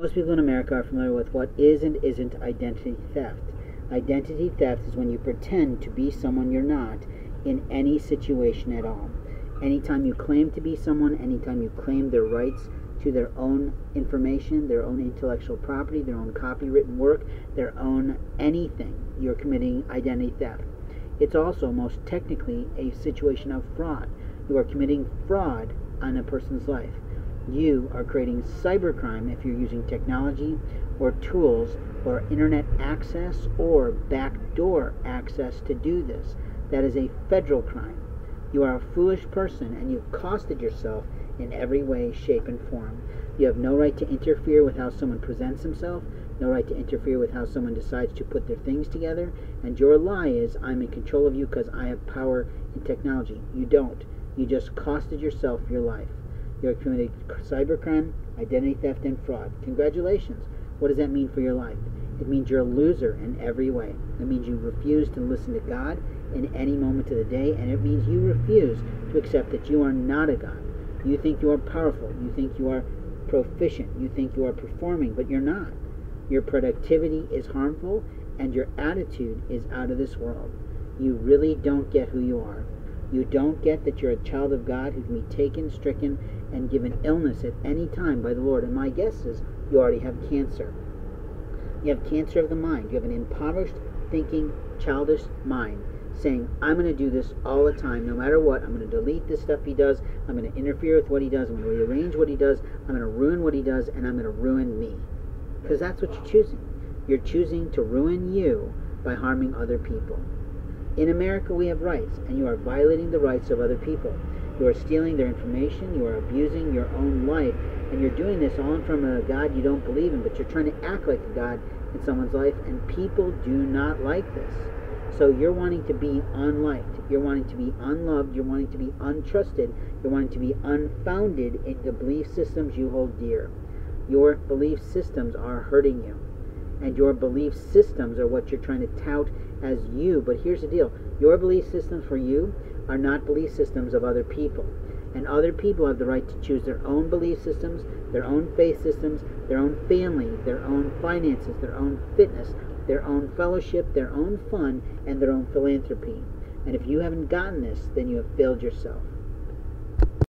Most people in America are familiar with what is and isn't identity theft. Identity theft is when you pretend to be someone you're not in any situation at all. Anytime you claim to be someone, anytime you claim their rights to their own information, their own intellectual property, their own copywritten work, their own anything, you're committing identity theft. It's also most technically a situation of fraud. You are committing fraud on a person's life. You are creating cybercrime if you're using technology or tools or internet access or backdoor access to do this. That is a federal crime. You are a foolish person and you've costed yourself in every way, shape, and form. You have no right to interfere with how someone presents himself, no right to interfere with how someone decides to put their things together, and your lie is, I'm in control of you because I have power in technology. You don't. You just costed yourself your life. You're committing cybercrime, identity theft, and fraud. Congratulations. What does that mean for your life? It means you're a loser in every way. It means you refuse to listen to God in any moment of the day, and it means you refuse to accept that you are not a God. You think you are powerful. You think you are proficient. You think you are performing, but you're not. Your productivity is harmful, and your attitude is out of this world. You really don't get who you are. You don't get that you're a child of God who can be taken, stricken, and given illness at any time by the Lord. And my guess is you already have cancer. You have cancer of the mind. You have an impoverished, thinking, childish mind saying, I'm going to do this all the time, no matter what. I'm going to delete this stuff he does. I'm going to interfere with what he does. I'm going to rearrange what he does. I'm going to ruin what he does, and I'm going to ruin me. Because that's what you're choosing. You're choosing to ruin you by harming other people. In America, we have rights, and you are violating the rights of other people. You are stealing their information, you are abusing your own life, and you're doing this all in front of a God you don't believe in, but you're trying to act like a God in someone's life, and people do not like this. So you're wanting to be unliked, you're wanting to be unloved, you're wanting to be untrusted, you're wanting to be unfounded in the belief systems you hold dear. Your belief systems are hurting you, and your belief systems are what you're trying to tout as you. But here's the deal. Your belief systems for you are not belief systems of other people. And other people have the right to choose their own belief systems, their own faith systems, their own family, their own finances, their own fitness, their own fellowship, their own fun, and their own philanthropy. And if you haven't gotten this, then you have failed yourself.